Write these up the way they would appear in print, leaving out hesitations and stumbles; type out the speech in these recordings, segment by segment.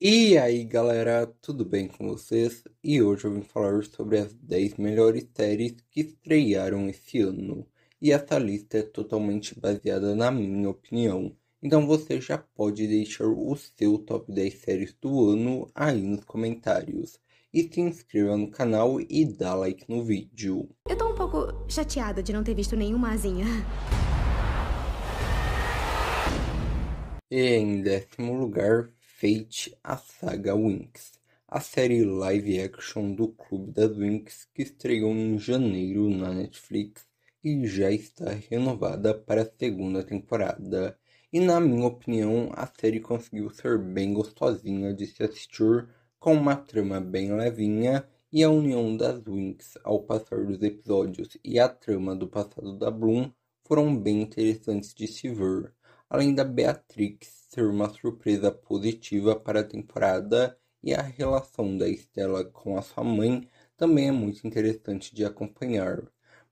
E aí galera, tudo bem com vocês? E hoje eu vim falar sobre as 10 melhores séries que estrearam esse ano. E essa lista é totalmente baseada na minha opinião. Então você já pode deixar o seu top 10 séries do ano aí nos comentários. E se inscreva no canal e dá like no vídeo. Eu tô um pouco chateada de não ter visto nenhuma asinha. E em décimo lugar, Fate, a saga Winx, a série live action do Clube das Winx que estreou em janeiro na Netflix e já está renovada para a segunda temporada. E na minha opinião, a série conseguiu ser bem gostosinha de se assistir, com uma trama bem levinha, e a união das Winx ao passar dos episódios e a trama do passado da Bloom foram bem interessantes de se ver. Além da Beatrix ser uma surpresa positiva para a temporada, e a relação da Estela com a sua mãe também é muito interessante de acompanhar.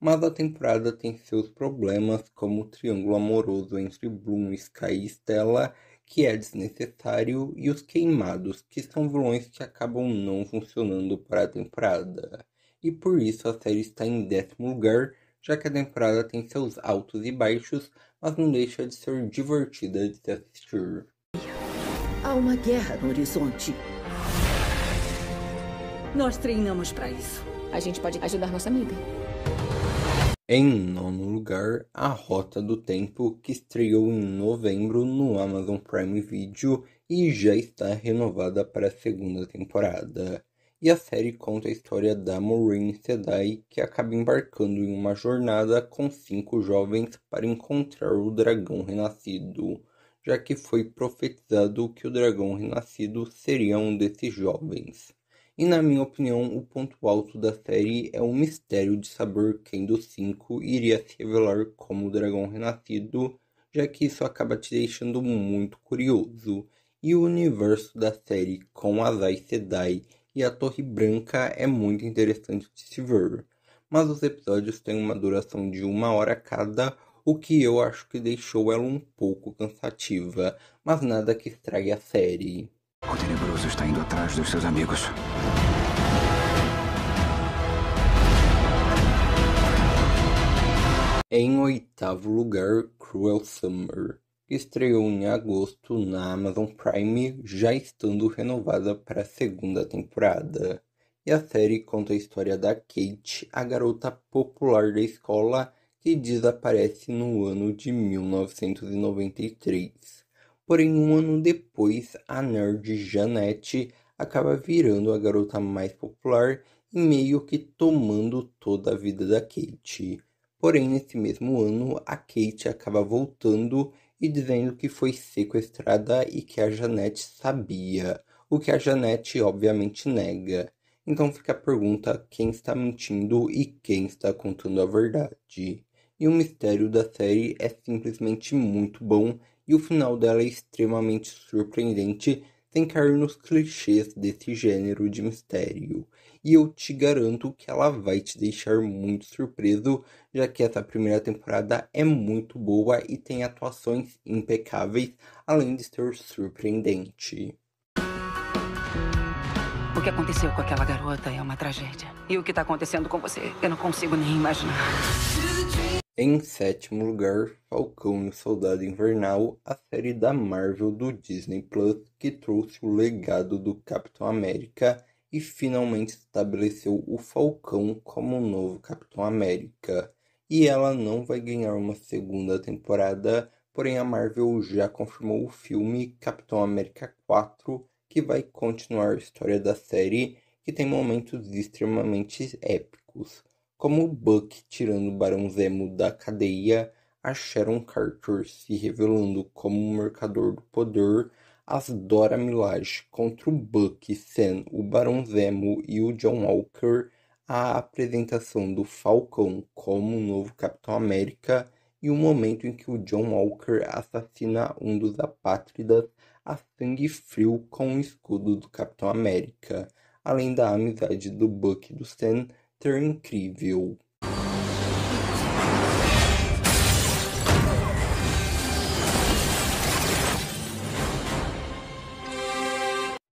Mas a temporada tem seus problemas, como o triângulo amoroso entre Bloom, Sky e Estela, que é desnecessário, e os Queimados, que são vilões que acabam não funcionando para a temporada. E por isso a série está em décimo lugar, já que a temporada tem seus altos e baixos, mas não deixa de ser divertida de se assistir. Há uma guerra no horizonte. Nós treinamos para isso. A gente pode ajudar nossa amiga. Em nono lugar, A Rota do Tempo, que estreou em novembro no Amazon Prime Video e já está renovada para a segunda temporada. E a série conta a história da Amorin Sedai, que acaba embarcando em uma jornada com 5 jovens para encontrar o dragão renascido, já que foi profetizado que o dragão renascido seria um desses jovens. E na minha opinião, o ponto alto da série é o mistério de saber quem dos 5 iria se revelar como o dragão renascido, já que isso acaba te deixando muito curioso. E o universo da série com Azai Sedai e a Torre Branca é muito interessante de se ver, mas os episódios têm uma duração de 1 hora cada, o que eu acho que deixou ela um pouco cansativa, mas nada que estrague a série. O Tenebroso está indo atrás dos seus amigos. Em oitavo lugar, Cruel Summer, que estreou em agosto na Amazon Prime, já estando renovada para a segunda temporada. E a série conta a história da Kate, a garota popular da escola que desaparece no ano de 1993. Porém, um ano depois, a nerd Jeanette acaba virando a garota mais popular e meio que tomando toda a vida da Kate. Porém, nesse mesmo ano, a Kate acaba voltando e dizendo que foi sequestrada e que a Jeanette sabia, o que a Jeanette obviamente nega. Então fica a pergunta: quem está mentindo e quem está contando a verdade? E o mistério da série é simplesmente muito bom, e o final dela é extremamente surpreendente, sem cair nos clichês desse gênero de mistério. E eu te garanto que ela vai te deixar muito surpreso, já que essa primeira temporada é muito boa e tem atuações impecáveis, além de ser surpreendente. O que aconteceu com aquela garota é uma tragédia. E o que está acontecendo com você, eu não consigo nem imaginar. Em sétimo lugar, Falcão e o Soldado Invernal, a série da Marvel do Disney Plus, que trouxe o legado do Capitão América e finalmente estabeleceu o Falcão como um novo Capitão América. E ela não vai ganhar uma segunda temporada, porém a Marvel já confirmou o filme Capitão América 4, que vai continuar a história da série, que tem momentos extremamente épicos, como o Buck tirando o Barão Zemo da cadeia, a Sharon Carter se revelando como um mercador do poder, as Dora Milaje contra o Buck, Sam, o Barão Zemo e o John Walker, a apresentação do Falcão como o novo Capitão América e o momento em que o John Walker assassina um dos apátridas a sangue frio com o escudo do Capitão América, além da amizade do Buck e do Sam ser incrível.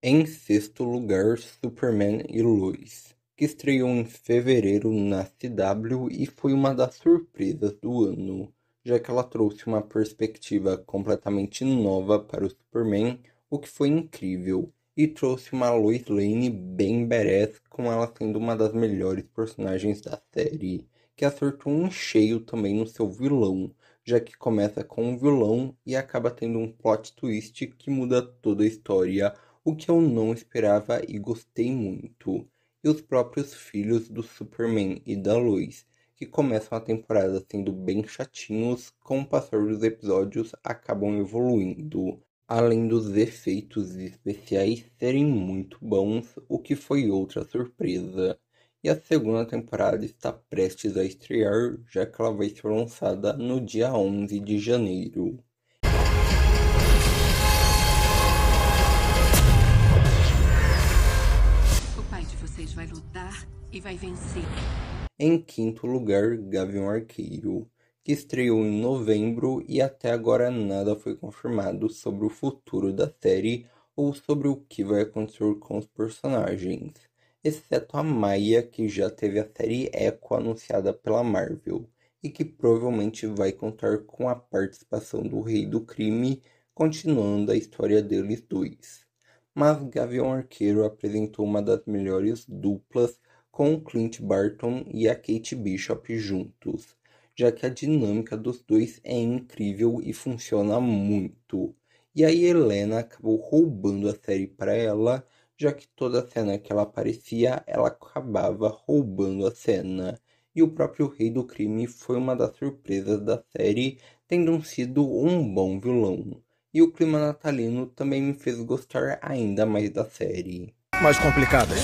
Em sexto lugar, Superman e Lois, que estreou em fevereiro na CW e foi uma das surpresas do ano, já que ela trouxe uma perspectiva completamente nova para o Superman, o que foi incrível, e trouxe uma Lois Lane bem badass, com ela sendo uma das melhores personagens da série, que acertou um cheio também no seu vilão, já que começa com um vilão e acaba tendo um plot twist que muda toda a história, o que eu não esperava e gostei muito. E os próprios filhos do Superman e da Lois, que começam a temporada sendo bem chatinhos, com o passar dos episódios acabam evoluindo, além dos efeitos especiais serem muito bons, o que foi outra surpresa. E a segunda temporada está prestes a estrear, já que ela vai ser lançada no dia 11 de janeiro. O pai de vocês vai lutar e vai vencer. Em quinto lugar, Gavião Arqueiro, que estreou em novembro e até agora nada foi confirmado sobre o futuro da série ou sobre o que vai acontecer com os personagens, exceto a Maia, que já teve a série Echo anunciada pela Marvel, e que provavelmente vai contar com a participação do Rei do Crime, continuando a história deles dois. Mas Gavião Arqueiro apresentou uma das melhores duplas com Clint Barton e a Kate Bishop juntos, já que a dinâmica dos dois é incrível e funciona muito. E aí Helena acabou roubando a série para ela, já que toda cena que ela aparecia, ela acabava roubando a cena. E o próprio Rei do Crime foi uma das surpresas da série, tendo sido um bom vilão. E o clima natalino também me fez gostar ainda mais da série. Mais complicadas.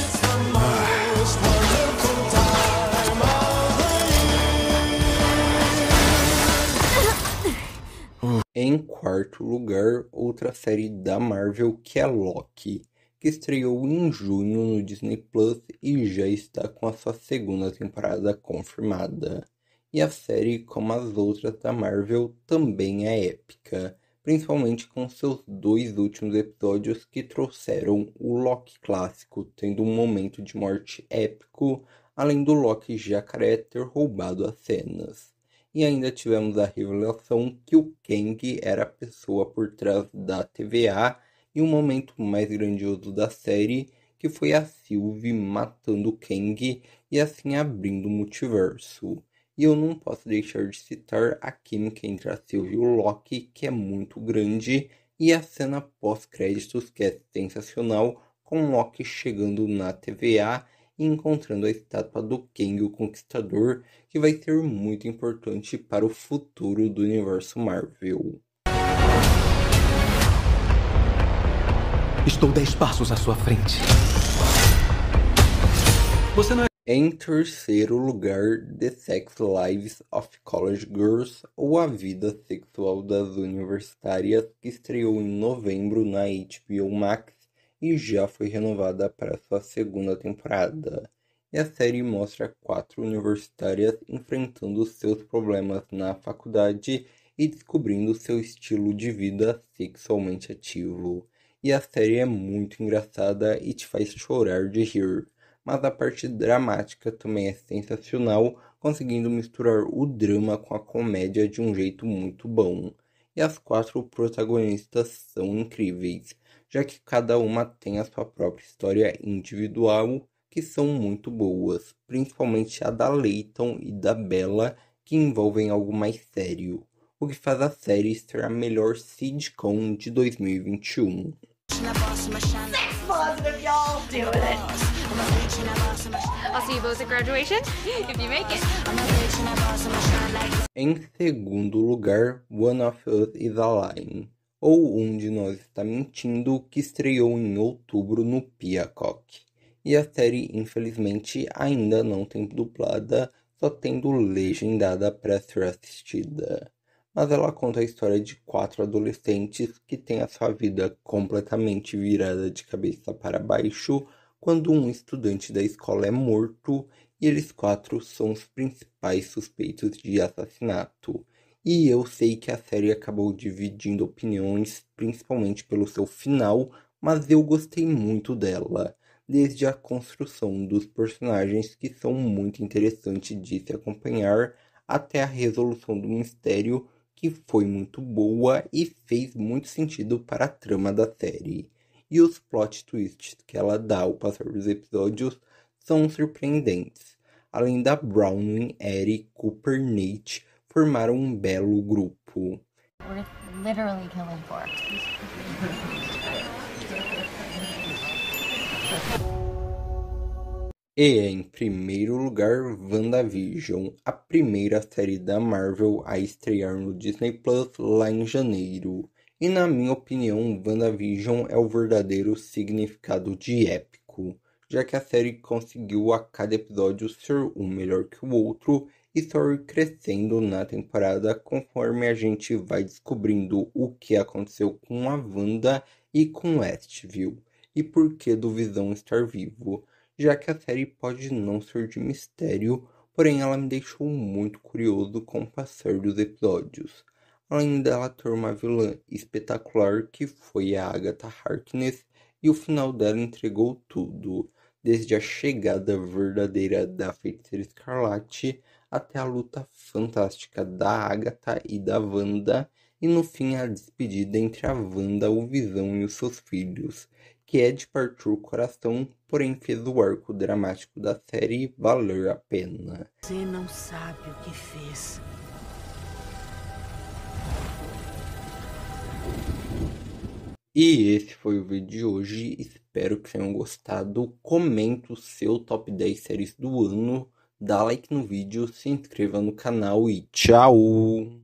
Em quarto lugar, outra série da Marvel que é Loki, que estreou em junho no Disney Plus e já está com a sua segunda temporada confirmada. E a série, como as outras da Marvel, também é épica, principalmente com seus dois últimos episódios que trouxeram o Loki clássico, tendo um momento de morte épico, além do Loki jacaré ter roubado as cenas. E ainda tivemos a revelação que o Kang era a pessoa por trás da TVA, e o momento mais grandioso da série, que foi a Sylvie matando o Kang e assim abrindo o multiverso. E eu não posso deixar de citar a química entre a Sylvie e o Loki, que é muito grande, e a cena pós-créditos, que é sensacional, com o Loki chegando na TVA e encontrando a estátua do Kang o Conquistador, que vai ser muito importante para o futuro do universo Marvel. Estou 10 passos à sua frente. Você não é... Em terceiro lugar, The Sex Lives of College Girls, ou A Vida Sexual das Universitárias, que estreou em novembro na HBO Max e já foi renovada para sua segunda temporada. E a série mostra 4 universitárias enfrentando seus problemas na faculdade e descobrindo seu estilo de vida sexualmente ativo. E a série é muito engraçada e te faz chorar de rir, mas a parte dramática também é sensacional, conseguindo misturar o drama com a comédia de um jeito muito bom. E as 4 protagonistas são incríveis, já que cada uma tem a sua própria história individual, que são muito boas, principalmente a da Leighton e da Bella, que envolvem algo mais sério, o que faz a série ser a melhor sitcom de 2021. Em segundo lugar, One of Us is a Lying, ou Um de Nós Está Mentindo, que estreou em outubro no Peacock. E a série, infelizmente, ainda não tem dublada, só tendo legendada para ser assistida. Mas ela conta a história de 4 adolescentes que têm a sua vida completamente virada de cabeça para baixo quando um estudante da escola é morto, e eles 4 são os principais suspeitos de assassinato. E eu sei que a série acabou dividindo opiniões, principalmente pelo seu final, mas eu gostei muito dela, desde a construção dos personagens que são muito interessantes de se acompanhar, até a resolução do mistério que foi muito boa e fez muito sentido para a trama da série. E os plot twists que ela dá ao passar dos episódios são surpreendentes. Além da Browning, Eric, Cooper, Nate formaram um belo grupo. We're literally killing for it. E em primeiro lugar, WandaVision, a primeira série da Marvel a estrear no Disney Plus lá em janeiro. E na minha opinião, WandaVision é o verdadeiro significado de épico, já que a série conseguiu a cada episódio ser um melhor que o outro e só ir crescendo na temporada conforme a gente vai descobrindo o que aconteceu com a Wanda e com Westview, e por que do Visão estar vivo. Já que a série pode não ser de mistério, porém ela me deixou muito curioso com o passar dos episódios. Além dela ter uma vilã espetacular que foi a Agatha Harkness, e o final dela entregou tudo, desde a chegada verdadeira da Feiticeira Escarlate, até a luta fantástica da Agatha e da Wanda, e no fim a despedida entre a Wanda, o Visão e os seus filhos, que é de partir o coração, porém fez o arco dramático da série valer a pena. Você não sabe o que fez. E esse foi o vídeo de hoje, espero que tenham gostado. Comenta o seu top 10 séries do ano, dá like no vídeo, se inscreva no canal e tchau!